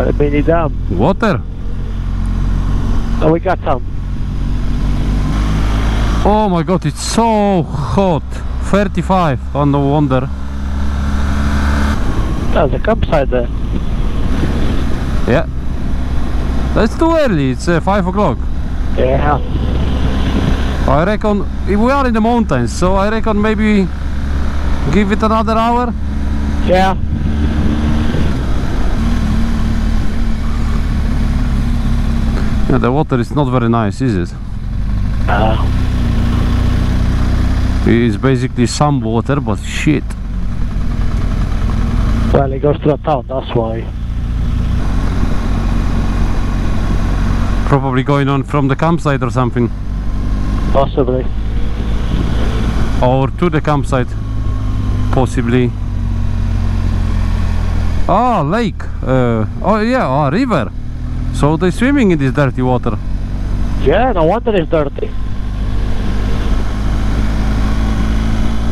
a mini dam. Water? And we got some. Oh my god, it's so hot. 35, oh no wonder. There's a campsite there. Yeah. That's too early, it's 5 o'clock. Yeah. I reckon, if we are in the mountains, so I reckon maybe give it another hour? Yeah. Yeah, the water is not very nice, is it? It's basically some water, but shit. Well, it goes to the town, that's why. Probably going on from the campsite or something. Possibly. Or to the campsite. Possibly. Ah, lake. Oh yeah, a river. So they're swimming in this dirty water. Yeah, no wonder it's dirty.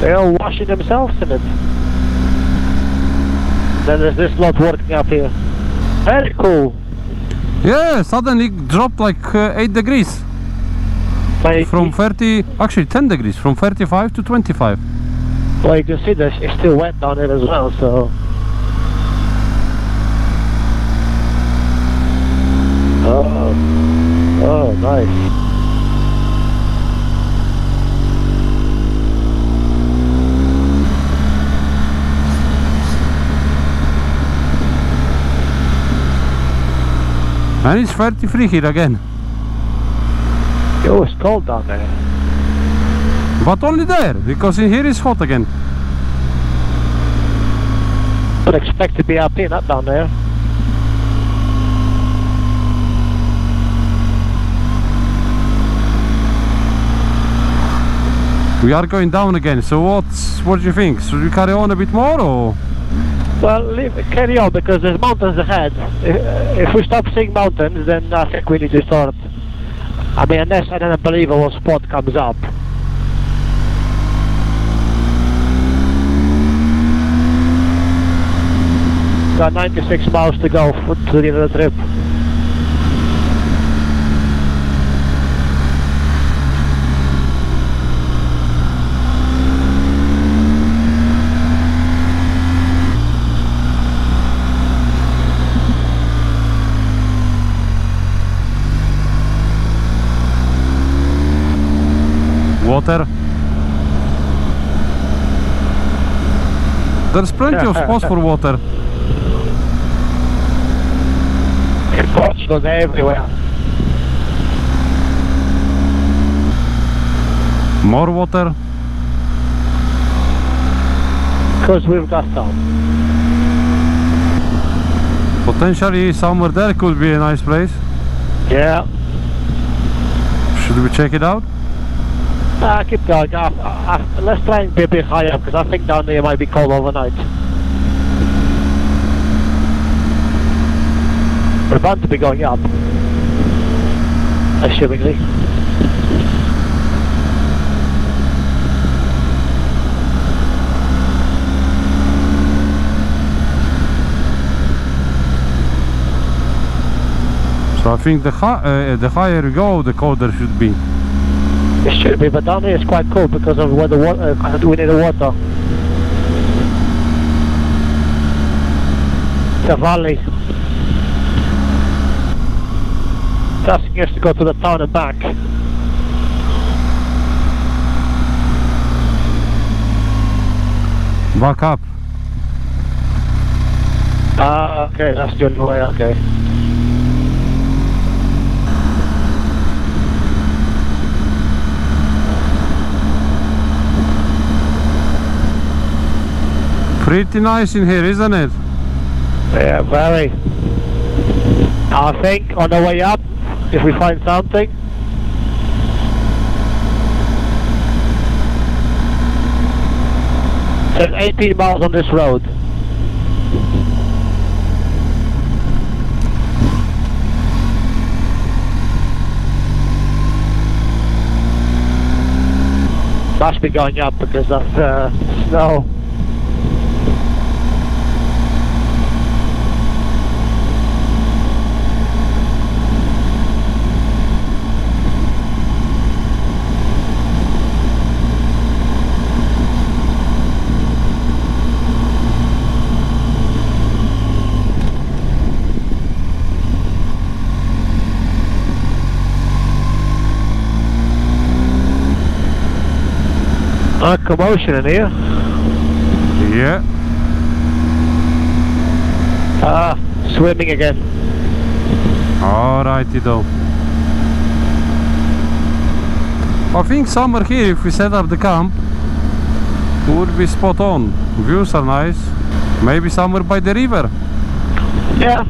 They're all washing themselves in it. Then there's this lot working up here. Very cool. Yeah, suddenly it dropped like 8 degrees. Like from 30, actually 10 degrees, from 35 to 25. Well, you can see that it's still wet down here as well, so... Oh, nice. And it's 33 here again. Oh, it's cold down there. But only there, because in here it's hot again. Don't expect to be up here, not down there. We are going down again, so what do you think? Should we carry on a bit more, or...? Well, carry on, because there's mountains ahead. If we stop seeing mountains, then I think we need to start. I mean, unless an unbelievable spot comes up. Got 96 miles to go to the end of the trip. Water. There's plenty of spots for water. Spots are everywhere. More water. Because we've got some. Potentially somewhere there could be a nice place. Yeah. Should we check it out? Keep going. Let's try and be a bit higher, because I think down there might be cold overnight. We're bound to be going up, assumingly. So I think the higher we go, the colder it should be. It should be, but down here it's quite cool because of where the water, we need the water. It's a valley. It's asking us to go to the town and back. Back up. Ah, okay, that's the only way, okay. Pretty nice in here, isn't it? Yeah, very. I think on the way up, if we find something. There's 18 miles on this road. Must be going up because of snow. Lot of commotion in here. Yeah. Swimming again. Alrighty though. I think somewhere here, if we set up the camp, would be spot on. Views are nice. Maybe somewhere by the river. Yeah.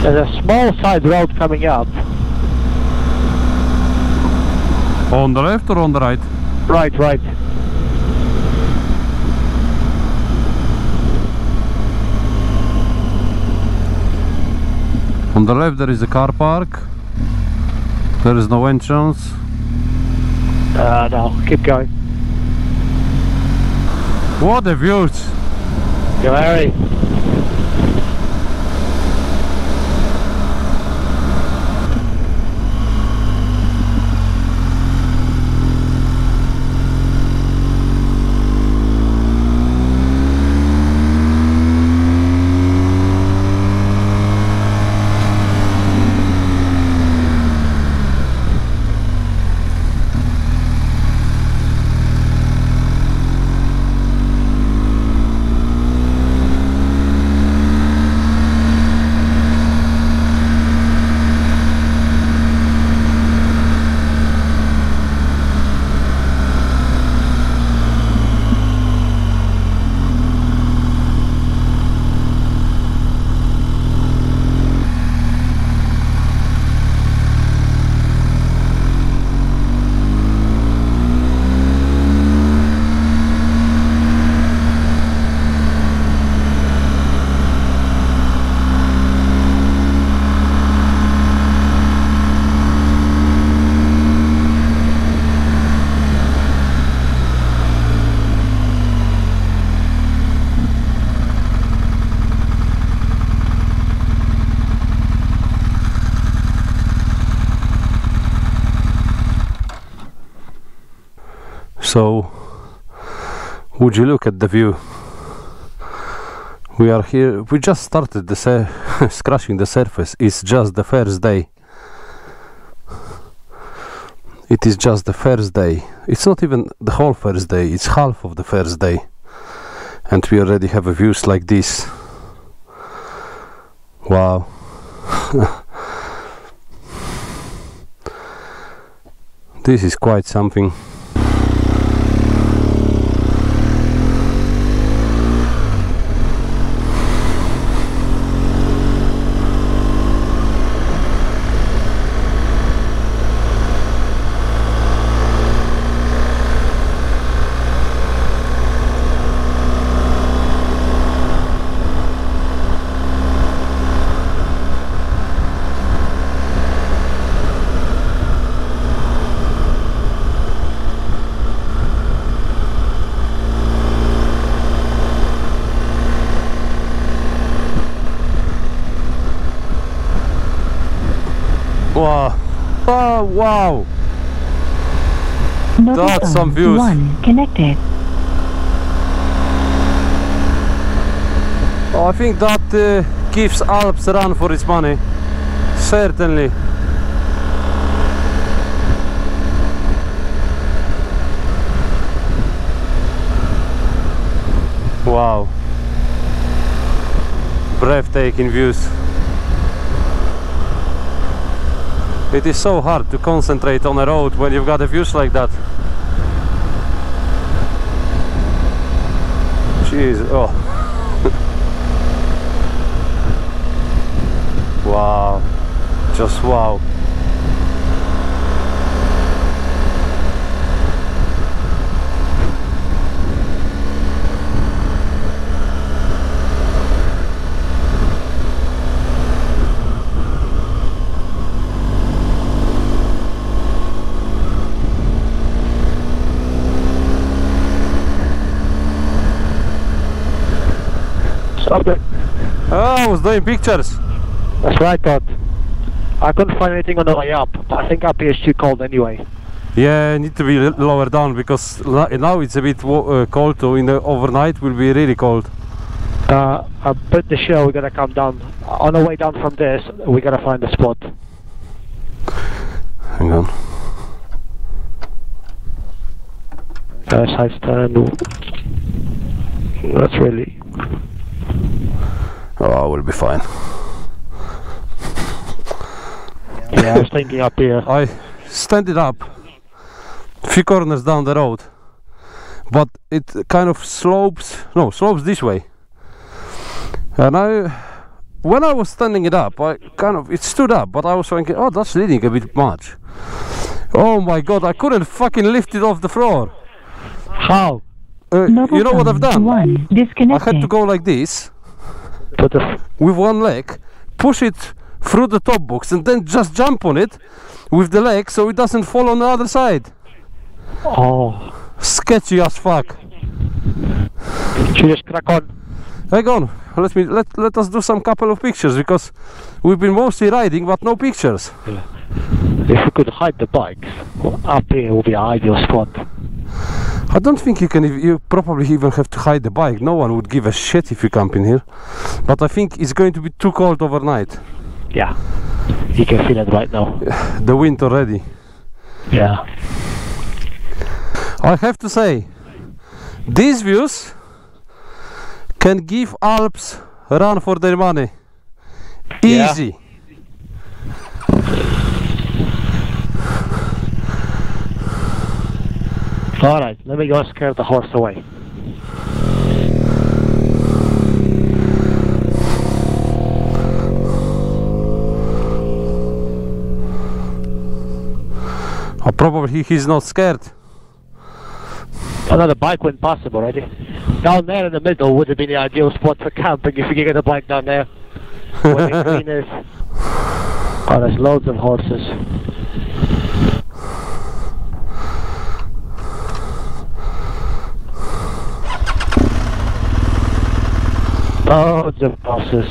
There's a small side road coming up. On the left or on the right? Right, right. On the left there is a car park. There is no entrance. No, keep going. What a view! Very. So, would you look at the view? We are here, we just started the scratching the surface. It's just the first day. It is just the first day. It's not even the whole first day, it's half of the first day. And we already have views like this. Wow. This is quite something. Wow. Oh wow. That's some views. One connected. Oh, I think that gives Alps a run for its money. Certainly. Wow. Breathtaking views. It is so hard to concentrate on a road when you've got views like that. Jeez, oh. Wow. Just wow. Okay. Oh, I was doing pictures. That's right, Todd. I couldn't find anything on the way up, but I think up here is too cold anyway. Yeah, I need to be lower down because now it's a bit cold, so in the overnight will be really cold. I'm pretty sure we're gonna come down. On the way down from this, we're gonna find a spot. Hang on. That's really. Oh, I will be fine. Yeah, I was standing up here. I standed up, few corners down the road, but it kind of slopes this way. And when I was standing it up, it stood up, but I was thinking, oh, that's leaning a bit much. Oh my god, I couldn't fucking lift it off the floor. How? You know what I've done? I had to go like this, with one leg, push it through the top box and then just jump on it with the leg so it doesn't fall on the other side. Oh. Sketchy as fuck. Cheers, crack on. Hang on, let us do some couple of pictures, because we've been mostly riding but no pictures. Yeah. If we could hide the bikes up here would be an ideal spot. I don't think you can, you probably even have to hide the bike. No one would give a shit if you camp in here. But I think it's going to be too cold overnight. Yeah, you can feel it right now. The wind already. Yeah. I have to say, these views can give Alps a run for their money. Easy. Yeah. Alright, let me go scare the horse away. Oh, probably he's not scared. Another bike went past him already. Down there in the middle would have been the ideal spot for camping if you could get a bike down there. Where the green is. Oh, there's loads of horses. Oh, the buses.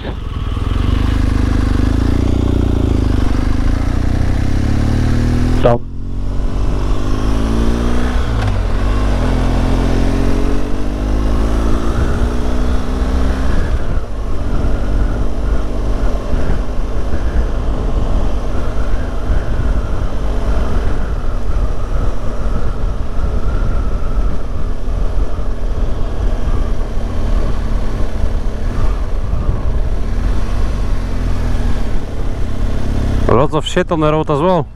Stop. Lots of shit on the road as well.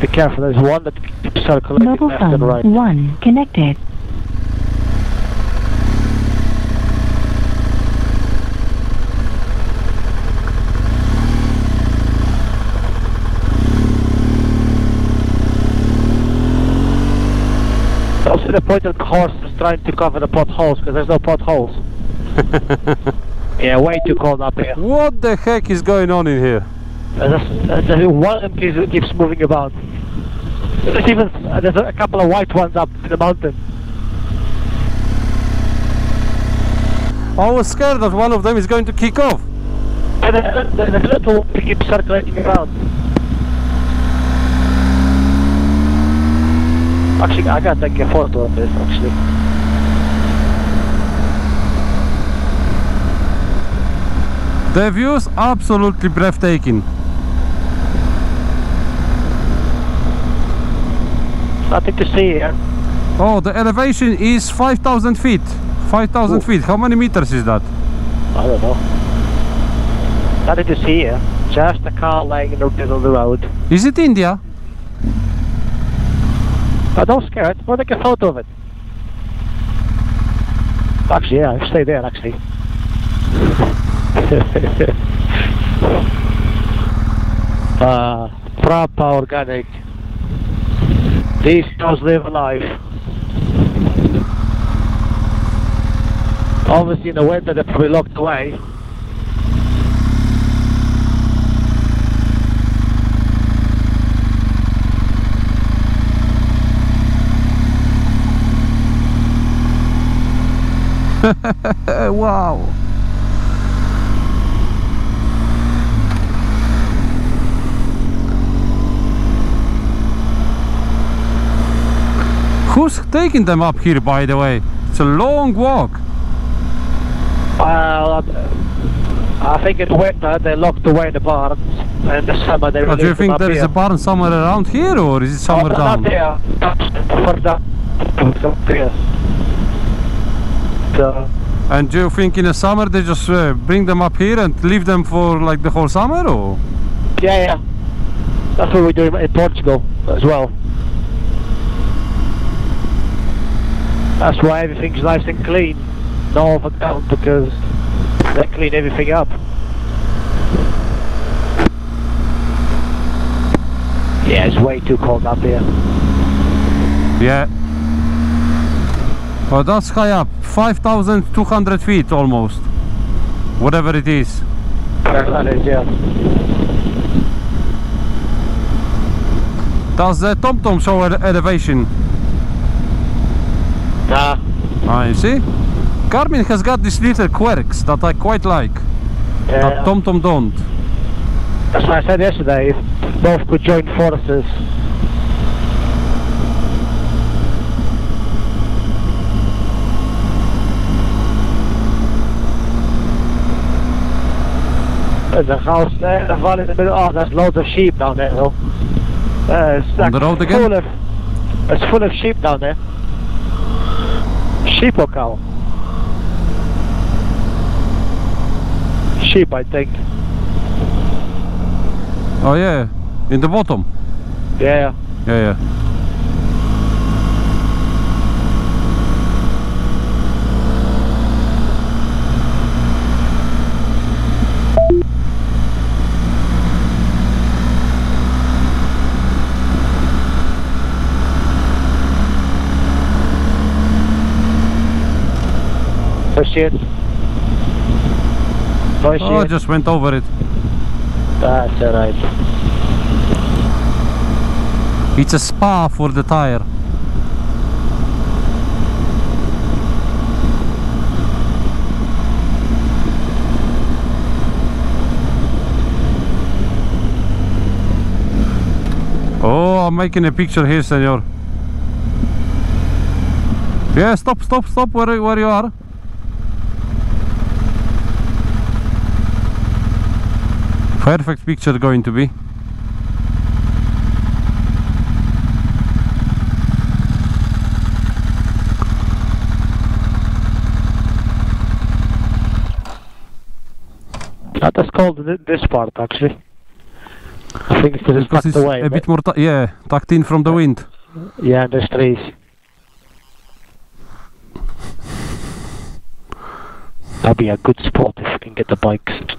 Be careful, there's one that keeps circulating left and right. One connected. Also the point of course is trying to cover the potholes, because there's no potholes. Yeah, way too cold up here. What the heck is going on in here? There's one empty that keeps moving about. There's a couple of white ones up in the mountain. I was scared that one of them is going to kick off. And there's a little one that keeps circulating around. Actually, I gotta take a photo of this actually. The views absolutely breathtaking. Nothing to see here. Oh, the elevation is 5,000 feet. 5,000 feet. How many meters is that? I don't know. Nothing to see here. Just a car lying in the middle of the road. Is it India? I don't scare it. We'll take a photo of it. Actually, yeah, I'll stay there actually. Proper organic. These cows live alive. Obviously in the winter they're probably locked away. Wow. Who's taking them up here, by the way? It's a long walk. Well, I think in winter they locked away the barns, and the summer they released. Do you think there is a barn somewhere around here, or is it somewhere down? Not here, further. So. And do you think in the summer they just bring them up here and leave them for like the whole summer, or? Yeah, yeah. That's what we do in Portugal as well. That's why everything's nice and clean, no overground, because they clean everything up. Yeah, it's way too cold up here. Yeah. Well, that's high up, 5,200 feet almost. Whatever it is. That is, yeah. Does the TomTom show elevation? Nah. Ah, you see? Carmen has got these little quirks that I quite like. Yeah. That TomTom don't. That's what I said yesterday, if both could join forces. There's a house there, the valley in the middle. Oh, there's loads of sheep down there though. It's like on the road again? It's full of sheep down there. Sheep or cow? Sheep, I think. Oh yeah, in the bottom. Yeah. Yeah. Oh, I just went over it. That's alright. It's a spa for the tire. Oh, I'm making a picture here, senor. Yeah, stop where you are. Perfect picture going to be. Not as cold this part actually. I think it's tucked away. A bit more, yeah, tucked in from the wind. Yeah, there's trees. That'd be a good spot if we can get the bikes.